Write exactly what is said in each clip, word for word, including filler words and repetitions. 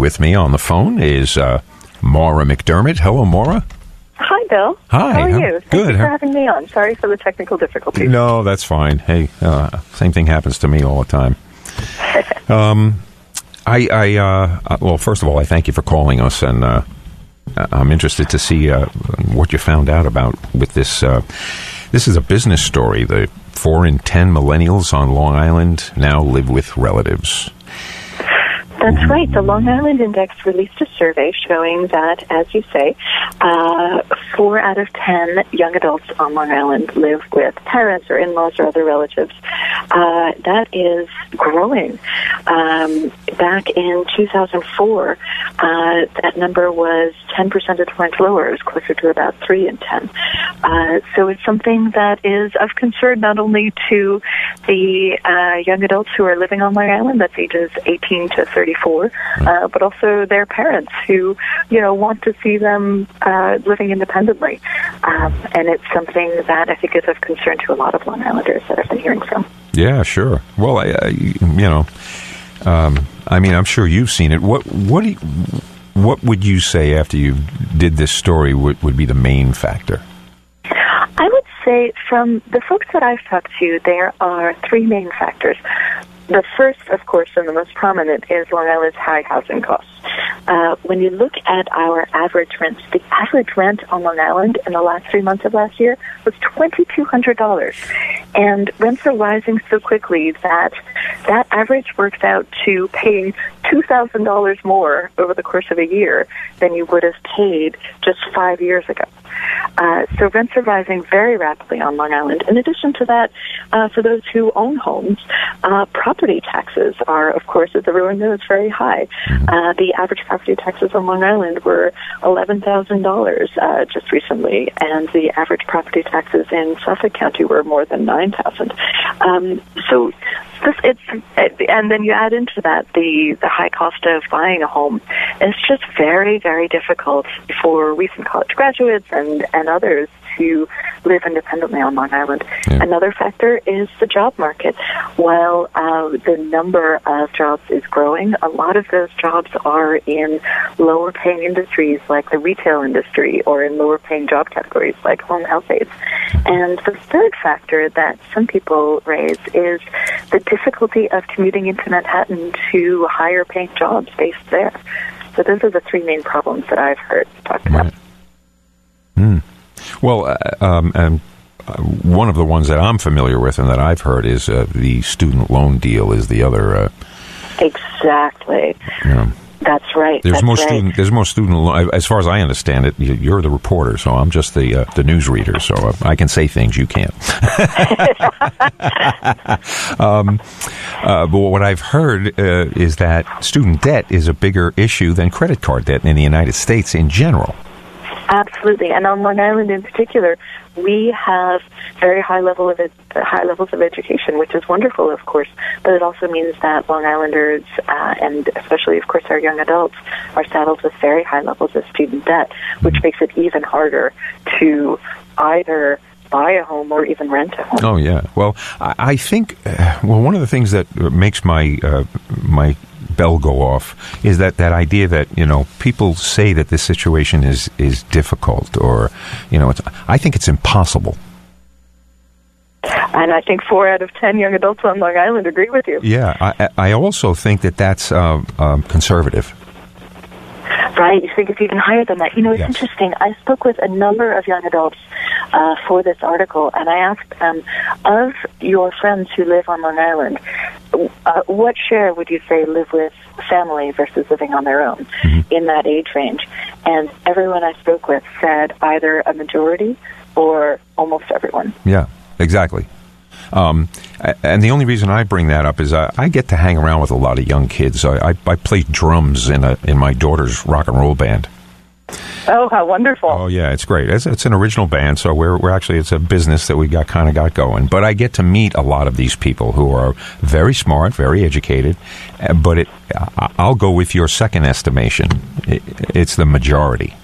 With me on the phone is uh, Maura McDermott. Hello, Maura. Hi, Bill. Hi. How are you? Good. Thank you for having me on. Sorry for the technical difficulties. No, that's fine. Hey, uh, same thing happens to me all the time. um, I, I uh, well, first of all, I thank you for calling us, and uh, I'm interested to see uh, what you found out about with this. Uh, this is a business story. The four in ten millennials on Long Island now live with relatives. That's right. The Long Island Index released a survey showing that, as you say, uh, four out of ten young adults on Long Island live with parents or in-laws or other relatives. Uh, that is growing. Um, back in two thousand four, uh, that number was ten percentage points lower. It was closer to about three in ten. Uh, so it's something that is of concern not only to the uh, young adults who are living on Long Island, that's ages eighteen to thirty. Uh, but also their parents who, you know, want to see them uh, living independently. Um, and it's something that I think is of concern to a lot of Long Islanders that I've been hearing from. Yeah, sure. Well, I, I, you know, um, I mean, I'm sure you've seen it. What what do you, what would you say after you did this story would, would be the main factor? I would say from the folks that I've talked to, there are three main factors. The first, of course, and the most prominent is Long Island's high housing costs. Uh, when you look at our average rents, the average rent on Long Island in the last three months of last year was two thousand two hundred dollars. And rents are rising so quickly that that average works out to paying two thousand dollars more over the course of a year than you would have paid just five years ago. Uh, so rents are rising very rapidly on Long Island. In addition to that, uh, for those who own homes, uh, property taxes are, of course, as everyone knows, very high. Uh, the average property taxes on Long Island were eleven thousand dollars uh, just recently, and the average property taxes in Suffolk County were more than nine thousand dollars. Um, so this, it's, and then you add into that the, the high cost of buying a home. It's just very, very difficult for recent college graduates and, and others to live independently on Long Island. Yeah. Another factor is the job market. While uh, the number of jobs is growing, a lot of those jobs are in lower-paying industries like the retail industry or in lower-paying job categories like home health aides. And the third factor that some people raise is the difficulty of commuting into Manhattan to higher-paying jobs based there. So those are the three main problems that I've heard talked about. Right. Mm. Well, uh, um, and one of the ones that I'm familiar with and that I've heard is uh, the student loan deal is the other. Uh, exactly. You know, that's right. There's that's more right. student. There's more student loan. As far as I understand it, you're the reporter, so I'm just the uh, the news reader, so I can say things you can't. um, uh, but what I've heard uh, is that student debt is a bigger issue than credit card debt in the United States in general. Absolutely, and on Long Island in particular, we have very high level of ed- high levels of education, which is wonderful, of course. But it also means that Long Islanders, uh, and especially, of course, our young adults, are saddled with very high levels of student debt, which makes it even harder to either buy a home or even rent a home. Oh yeah. Well, I think uh, well one of the things that makes my uh, my bell go off is that that idea that, you know, people say that this situation is is difficult, or, you know, it's, I think it's impossible. And I think four out of ten young adults on Long Island agree with you. Yeah, I, I also think that that's um, um, conservative. Right, you think it's even higher than that. You know, it's yes. interesting. I spoke with a number of young adults uh, for this article, and I asked them, of your friends who live on Long Island, uh, what share would you say live with family versus living on their own mm-hmm. in that age range? And everyone I spoke with said either a majority or almost everyone. Yeah, exactly. Um, and the only reason I bring that up is I, I get to hang around with a lot of young kids. I, I, I play drums in a in my daughter's rock and roll band. Oh, how wonderful! Oh, yeah, it's great. It's, it's an original band, so we're we're actually it's a business that we got kind of got going. But I get to meet a lot of these people who are very smart, very educated. But it, I'll go with your second estimation. It, it's the majority.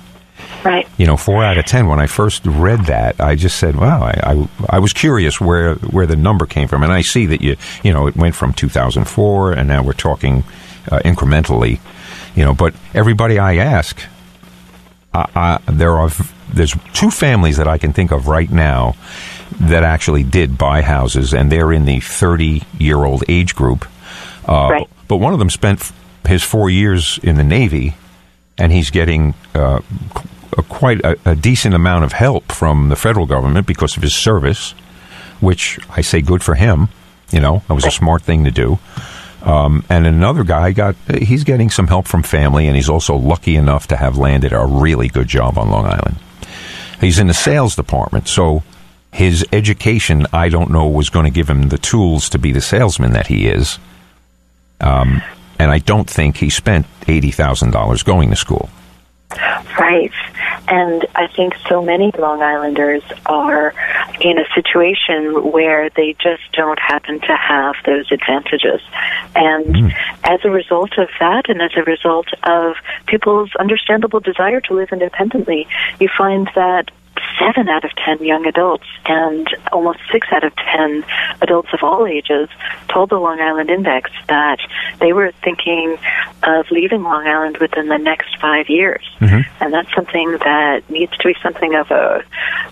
Right. You know, four out of ten. When I first read that, I just said, "Wow!" I, I, I was curious where, where the number came from, and I see that you you know it went from two thousand four, and now we're talking uh, incrementally, you know, but everybody I ask, I, I, there are there's two families that I can think of right now that actually did buy houses, and they're in the thirty-year-old age group. Uh, right. But one of them spent his four years in the Navy, and he's getting uh, a, quite a, a decent amount of help from the federal government because of his service, which I say good for him. You know, it was a smart thing to do. Um, and another guy got, he's getting some help from family, and he's also lucky enough to have landed a really good job on Long Island. He's in the sales department, so his education, I don't know, was going to give him the tools to be the salesman that he is. Um, and I don't think he spent eighty thousand dollars going to school. Right. And I think so many Long Islanders are in a situation where they just don't happen to have those advantages. And mm-hmm. as a result of that, and as a result of people's understandable desire to live independently, you find that seven out of ten young adults and almost six out of ten adults of all ages told the Long Island Index that they were thinking of leaving Long Island within the next five years. Mm-hmm. And that's something that needs to be something of a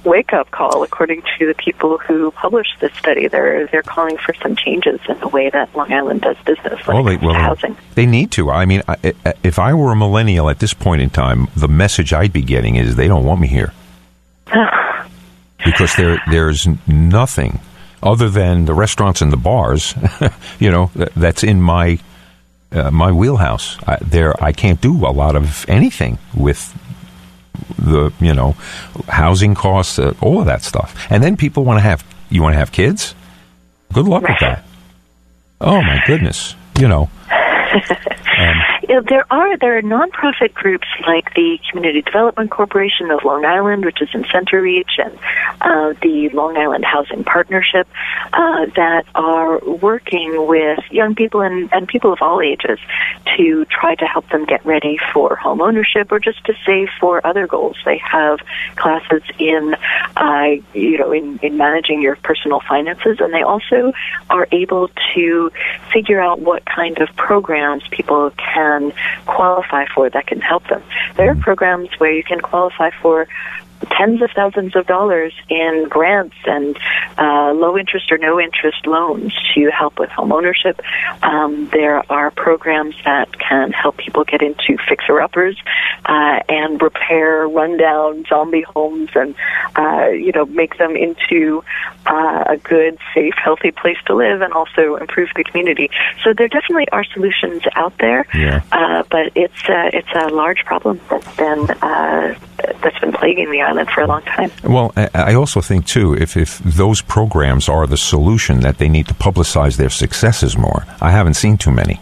wake-up call, according to the people who published this study. They're they're calling for some changes in the way that Long Island does business, like well, they, well, housing. They need to. I mean, if I were a millennial at this point in time, the message I'd be getting is they don't want me here. Because there, there's nothing other than the restaurants and the bars, you know, that, that's in my uh, my wheelhouse. I, there, I can't do a lot of anything with the, you know, housing costs, uh, all of that stuff. And then people want to have, you want to have kids? Good luck with that. Oh, my goodness, you know. Um, There are there are nonprofit groups like the Community Development Corporation of Long Island, which is in Center Reach, and uh, the Long Island Housing Partnership uh, that are working with young people and, and people of all ages to try to help them get ready for home ownership or just to save for other goals. They have classes in uh, you know in, in managing your personal finances, and they also are able to figure out what kind of programs people can qualify for that can help them. There are programs where you can qualify for tens of thousands of dollars in grants and uh, low interest or no interest loans to help with home ownership. Um, there are programs that can help people get into fixer-uppers uh, and repair rundown zombie homes and uh, you know make them into uh, a good, safe, healthy place to live and also improve the community. So there definitely are solutions out there, yeah. uh, but it's uh, it's a large problem that's been uh, that's been plaguing the island for a long time. Well, I also think, too, if, if those programs are the solution, that they need to publicize their successes more. I haven't seen too many.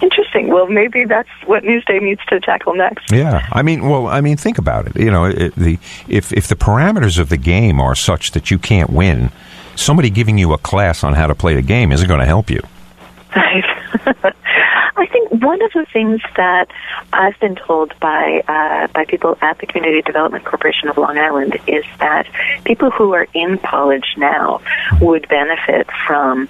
Interesting. Well, maybe that's what Newsday needs to tackle next. Yeah. I mean, well, I mean, think about it. You know, it, the if, if the parameters of the game are such that you can't win, somebody giving you a class on how to play the game isn't going to help you. Right. I think one of the things that I've been told by uh, by people at the Community Development Corporation of Long Island is that people who are in college now would benefit from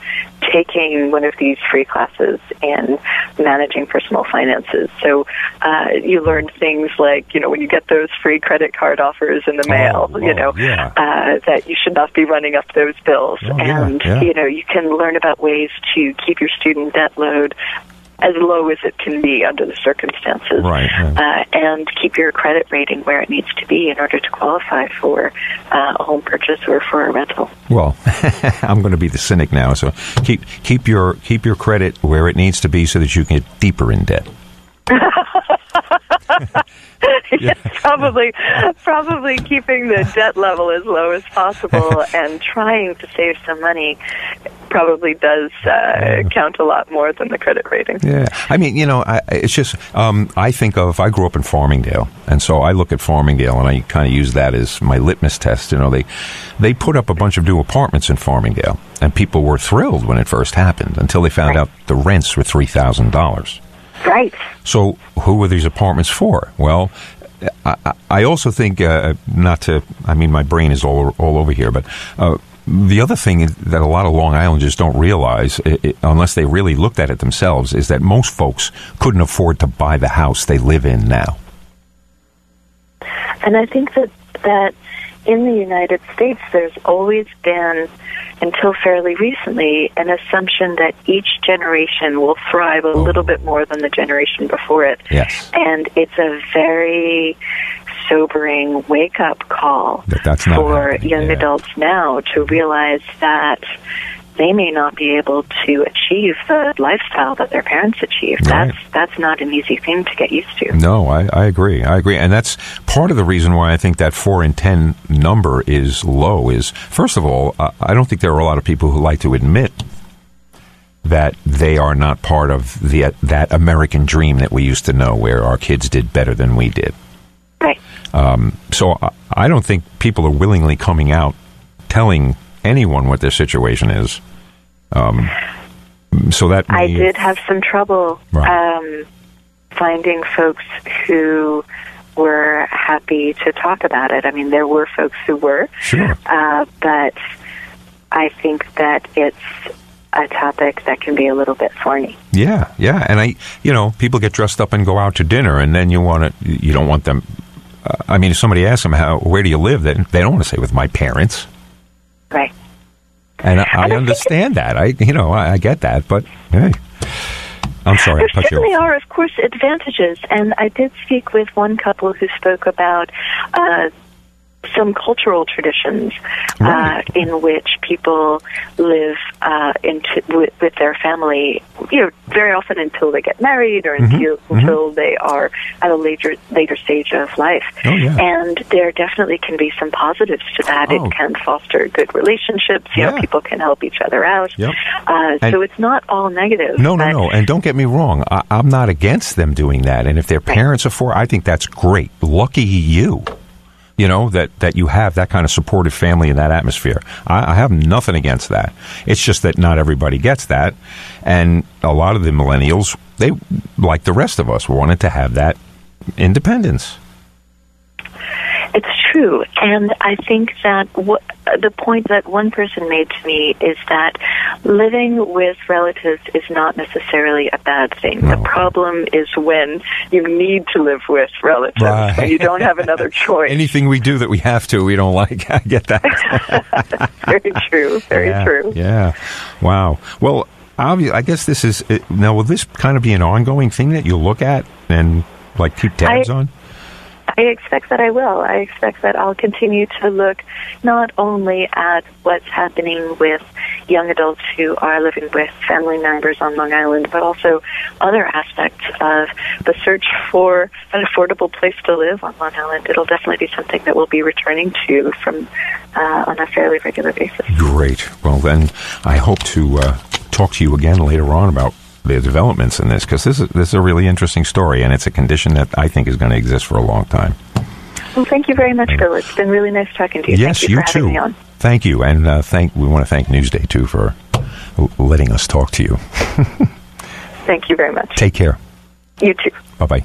taking one of these free classes in managing personal finances. So uh, you learn things like, you know, when you get those free credit card offers in the mail, oh, well, you know, yeah. uh, that you should not be running up those bills. Oh, and, yeah, yeah. you know, you can learn about ways to keep your student debt load as low as it can be under the circumstances, right, right. Uh, and keep your credit rating where it needs to be in order to qualify for uh, a home purchase or for a rental. Well, I'm going to be the cynic now, so keep keep your keep your credit where it needs to be so that you can get deeper in debt. Yes, probably, probably keeping the debt level as low as possible and trying to save some money probably does uh, count a lot more than the credit rating. Yeah, I mean, you know, I, it's just um, I think of I grew up in Farmingdale, and so I look at Farmingdale and I kind of use that as my litmus test. You know, they they put up a bunch of new apartments in Farmingdale, and people were thrilled when it first happened until they found right. out the rents were three thousand dollars. Right. So who were these apartments for? Well, I, I also think, uh, not to, I mean, my brain is all all over here, but uh, The other thing that a lot of Long Islanders don't realize, it, it, unless they really looked at it themselves, is that most folks couldn't afford to buy the house they live in now. And I think that, that in the United States, there's always been, until fairly recently, an assumption that each generation will thrive a Ooh. little bit more than the generation before it. Yes. And it's a very sobering wake-up call that that's not for happening. young yeah. adults now to realize that they may not be able to achieve the lifestyle that their parents achieved. Right. That's that's not an easy thing to get used to. No, I, I agree. I agree. And that's part of the reason why I think that four in ten number is low is, first of all, I don't think there are a lot of people who like to admit that they are not part of the that American dream that we used to know where our kids did better than we did. Right. Um, so I don't think people are willingly coming out telling anyone what their situation is. Um, so that may... I did have some trouble right. um, finding folks who were happy to talk about it. I mean, there were folks who were, sure, uh, but I think that it's a topic that can be a little bit thorny. Yeah, yeah, and I, you know, people get dressed up and go out to dinner, and then you want to, you don't want them. Uh, I mean, if somebody asks them how, where do you live, they, they don't want to say with my parents. Right. And I, I, and I understand that. I, you know, I, I get that. But, hey, I'm sorry. There I put certainly you are, of course, advantages. And I did speak with one couple who spoke about uh, some cultural traditions right. uh, in which people live uh, in t- with, with their family, you know, very often until they get married or mm-hmm. until, mm-hmm. until they are at a later later stage of life. Oh, yeah. And there definitely can be some positives to that. Oh. It can foster good relationships. You yeah. know, people can help each other out. Yep. Uh, so it's not all negative. No, no, no. And don't get me wrong. I, I'm not against them doing that. And if their parents right. are for, I think that's great. Lucky you. You know, that, that you have that kind of supportive family in that atmosphere. I, I have nothing against that. It's just that not everybody gets that. And a lot of the millennials, they, like the rest of us, wanted to have that independence. It's true. And I think that what, the point that one person made to me is that living with relatives is not necessarily a bad thing. No. The problem is when you need to live with relatives right. and you don't have another choice. Anything we do that we have to, we don't like. I get that. Very true. Very yeah, true. Yeah. Wow. Well, I guess this is... Now, will this kind of be an ongoing thing that you look at and like keep tabs I, on? I expect that I will. I expect that I'll continue to look not only at what's happening with young adults who are living with family members on Long Island, but also other aspects of the search for an affordable place to live on Long Island. It'll definitely be something that we'll be returning to from uh, on a fairly regular basis. Great. Well, then I hope to uh, talk to you again later on about the developments in this, because this is, this is a really interesting story, and it's a condition that I think is going to exist for a long time. Well, thank you very much, Bill. It's been really nice talking to you. Yes, thank you, you for too. Having me on. Thank you, and uh, thank we want to thank Newsday, too, for letting us talk to you. Thank you very much. Take care. You too. Bye-bye.